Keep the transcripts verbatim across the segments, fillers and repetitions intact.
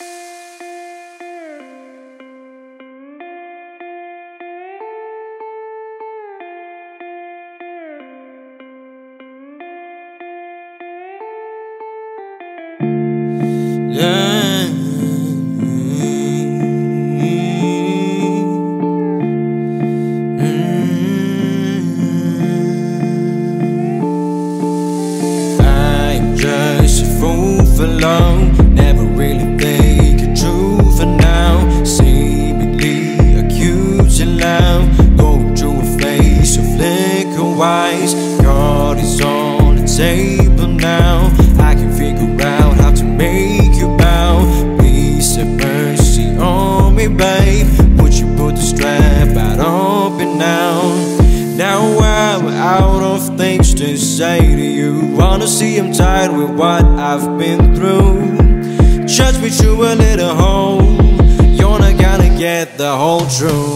Yeah, mm-hmm. Mm-hmm. I'm just a fool for love, never really think you're true for now. Seemingly accused of love, go through a phase of liquor wise. God is on the table now, I can figure out how to make babe, would you put the strap out open now? Now I'm out of things to say to you. Honestly, I'm tired with what I've been through. Judge me through a little hole, you're not gonna get the whole truth.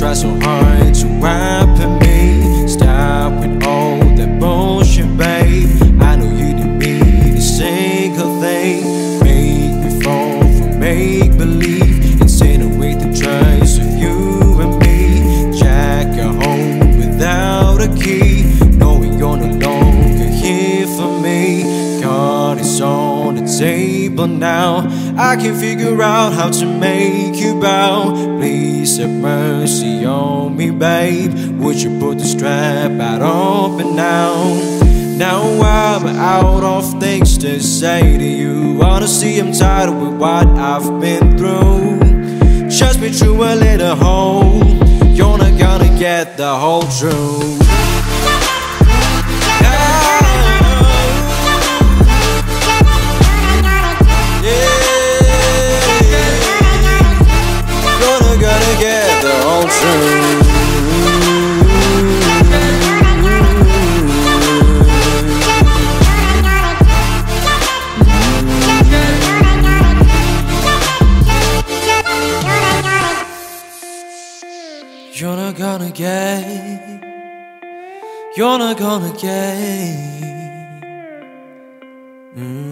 Try so hard to wipe at me. Stop with all that bullshit, babe. I know you didn't mean a single thing. Make me fall for make believe, incinerate the trust of you and me. Jack a home without a key, knowing you're no longer here for me. God is on the table now, I can figure out how to make you bow. Please have mercy on me, babe. Would you put the strap out open now? Now I'm out of things to say to you. Honestly, I'm tired with what I've been through. Trust me through a little hole, you're not gonna get the whole truth. You're not gonna get, you're not gonna get. Mm.